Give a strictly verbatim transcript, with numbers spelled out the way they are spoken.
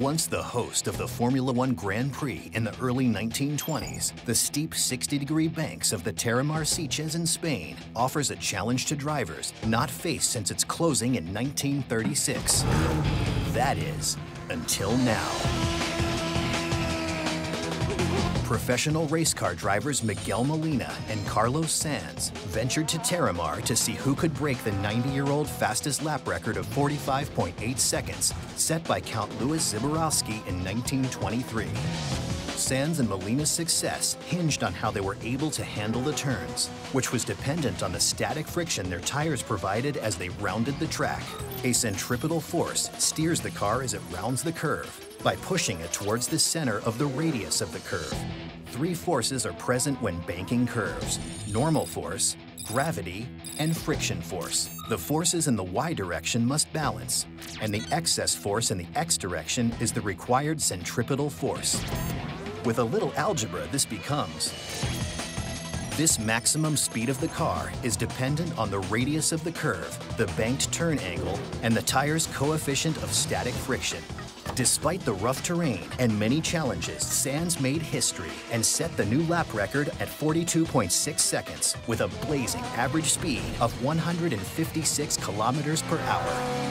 Once the host of the Formula One Grand Prix in the early nineteen twenties, the steep sixty-degree banks of the Terramar-Sitges in Spain offers a challenge to drivers not faced since its closing in nineteen thirty-six. That is, until now. Professional race car drivers Miguel Molina and Carlos Sainz ventured to Terramar to see who could break the ninety-year-old fastest lap record of forty-five point eight seconds set by Count Louis Zibrowski in nineteen twenty-three. Sainz and Molina's success hinged on how they were able to handle the turns, which was dependent on the static friction their tires provided as they rounded the track. A centripetal force steers the car as it rounds the curve by pushing it towards the center of the radius of the curve. Three forces are present when banking curves: normal force, gravity, and friction force. The forces in the y direction must balance, and the excess force in the x direction is the required centripetal force. With a little algebra, this becomes: this maximum speed of the car is dependent on the radius of the curve, the banked turn angle, and the tire's coefficient of static friction. Despite the rough terrain and many challenges, Sainz made history and set the new lap record at forty-two point six seconds with a blazing average speed of one hundred fifty-six kilometers per hour.